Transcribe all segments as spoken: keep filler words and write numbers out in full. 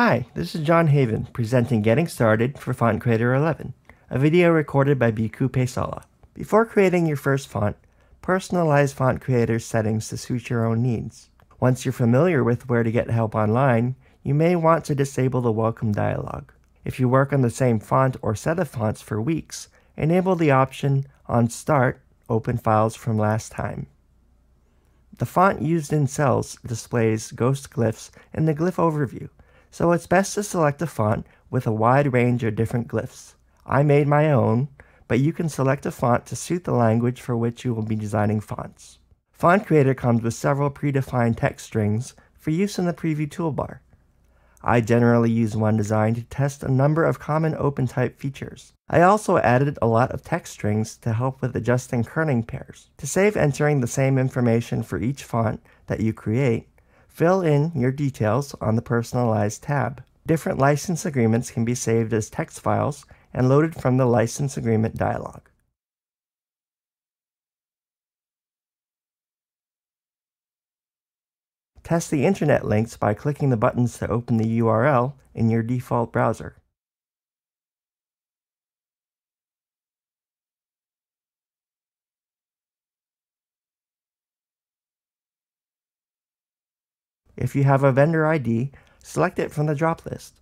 Hi, this is John Haven presenting Getting Started for FontCreator eleven, a video recorded by Bhikkhu Pesala. Before creating your first font, personalize FontCreator's settings to suit your own needs. Once you're familiar with where to get help online, you may want to disable the welcome dialog. If you work on the same font or set of fonts for weeks, enable the option on Start, Open Files from Last Time. The font used in cells displays ghost glyphs in the glyph overview, so it's best to select a font with a wide range of different glyphs. I made my own, but you can select a font to suit the language for which you will be designing fonts. FontCreator comes with several predefined text strings for use in the preview toolbar. I generally use OneDesign to test a number of common OpenType features. I also added a lot of text strings to help with adjusting kerning pairs. To save entering the same information for each font that you create, fill in your details on the Personalize tab. Different license agreements can be saved as text files and loaded from the License Agreement dialog. Test the internet links by clicking the buttons to open the U R L in your default browser. If you have a vendor I D, select it from the drop list.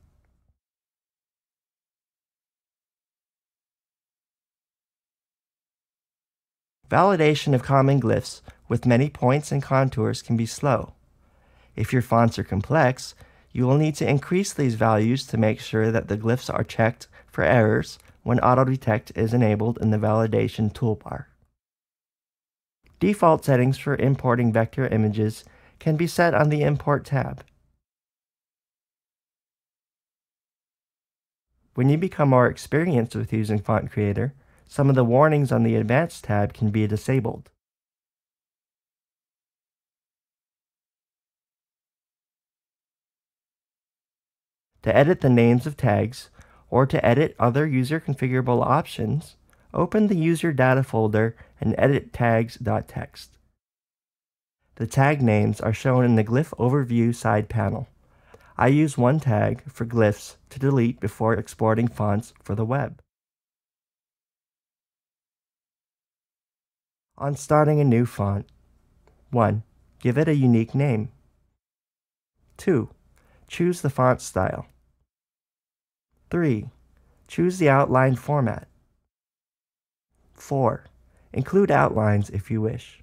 Validation of common glyphs with many points and contours can be slow. If your fonts are complex, you will need to increase these values to make sure that the glyphs are checked for errors when auto-detect is enabled in the validation toolbar. Default settings for importing vector images can be set on the Import tab. When you become more experienced with using FontCreator, some of the warnings on the Advanced tab can be disabled. To edit the names of tags, or to edit other user-configurable options, open the User Data folder and edit tags.txt. The tag names are shown in the Glyph Overview side panel. I use one tag for glyphs to delete before exporting fonts for the web. On starting a new font, one. Give it a unique name. two. Choose the font style. three. Choose the outline format. four. Include outlines if you wish.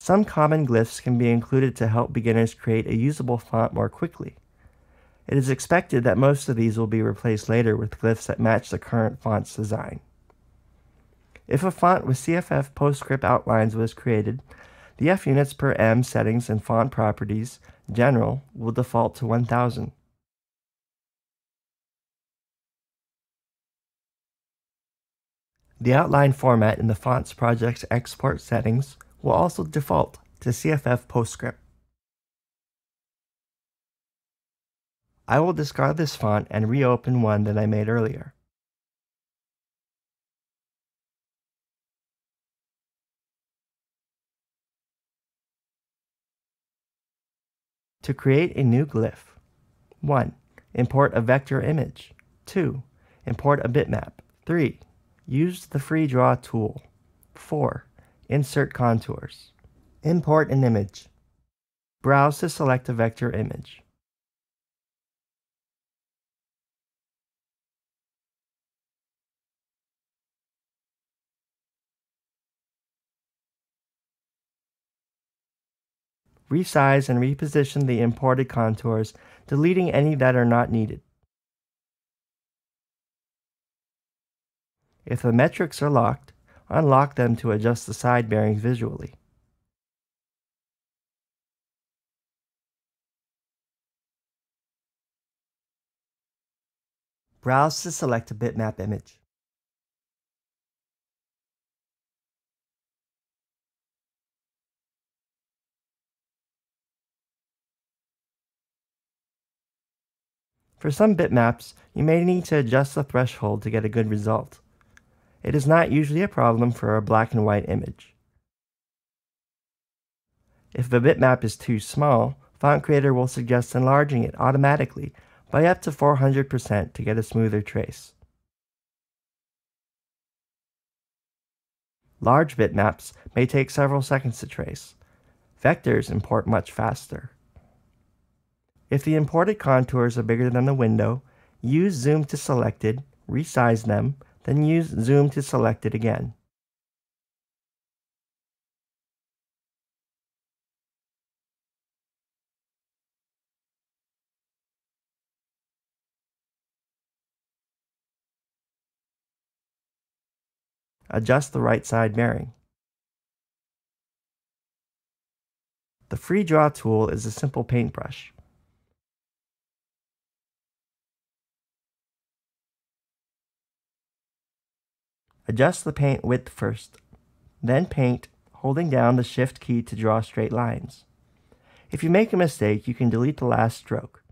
Some common glyphs can be included to help beginners create a usable font more quickly. It is expected that most of these will be replaced later with glyphs that match the current font's design. If a font with C F F PostScript outlines was created, the FUnitsPerM settings and font properties general will default to one thousand. The outline format in the font's project's export settings will also default to C F F PostScript. I will discard this font and reopen one that I made earlier. To create a new glyph, one. Import a vector image. two. Import a bitmap. three. Use the Free Draw tool. four. Insert contours. Import an image. Browse to select a vector image. Resize and reposition the imported contours, deleting any that are not needed. If the metrics are locked, unlock them to adjust the side bearings visually. Browse to select a bitmap image. For some bitmaps, you may need to adjust the threshold to get a good result. It is not usually a problem for a black and white image. If the bitmap is too small, FontCreator will suggest enlarging it automatically by up to four hundred percent to get a smoother trace. Large bitmaps may take several seconds to trace. Vectors import much faster. If the imported contours are bigger than the window, use Zoom to Selected, resize them, then use Zoom to Selected again. Adjust the right side bearing. The Free Draw tool is a simple paintbrush. Adjust the paint width first, then paint, holding down the Shift key to draw straight lines. If you make a mistake, you can delete the last stroke.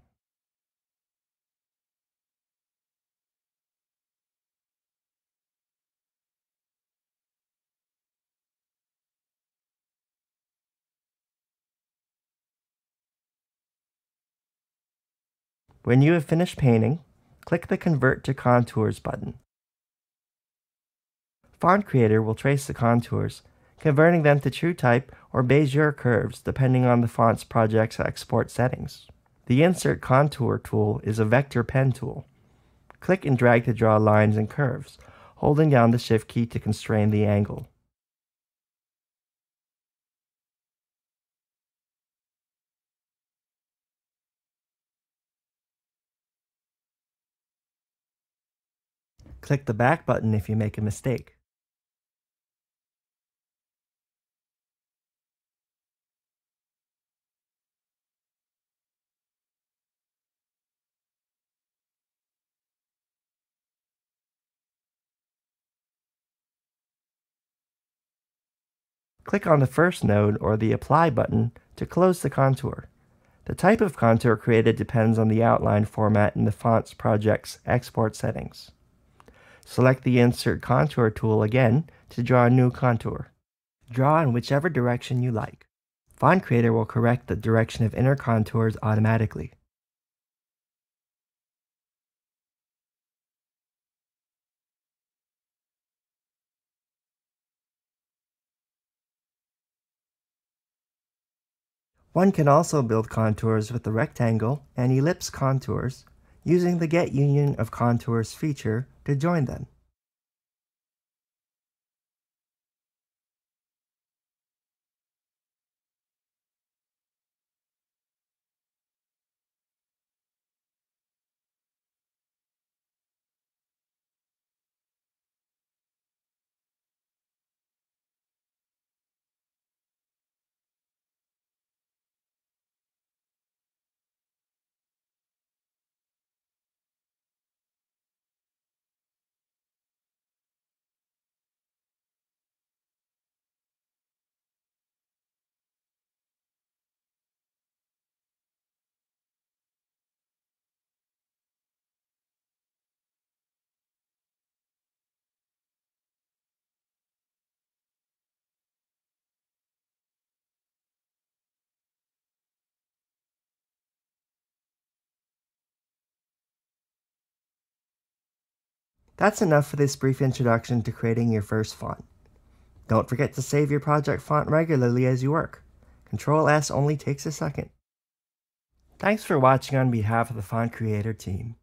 When you have finished painting, click the Convert to Contours button. FontCreator will trace the contours, converting them to TrueType or Bezier curves depending on the font's project's export settings. The Insert Contour tool is a vector pen tool. Click and drag to draw lines and curves, holding down the Shift key to constrain the angle. Click the back button if you make a mistake. Click on the first node or the Apply button to close the contour. The type of contour created depends on the outline format in the font's project's export settings. Select the Insert Contour tool again to draw a new contour. Draw in whichever direction you like. FontCreator will correct the direction of inner contours automatically. One can also build contours with the rectangle and ellipse contours using the Get Union of Contours feature to join them. That's enough for this brief introduction to creating your first font. Don't forget to save your project font regularly as you work. control S only takes a second. Thanks for watching on behalf of the FontCreator team.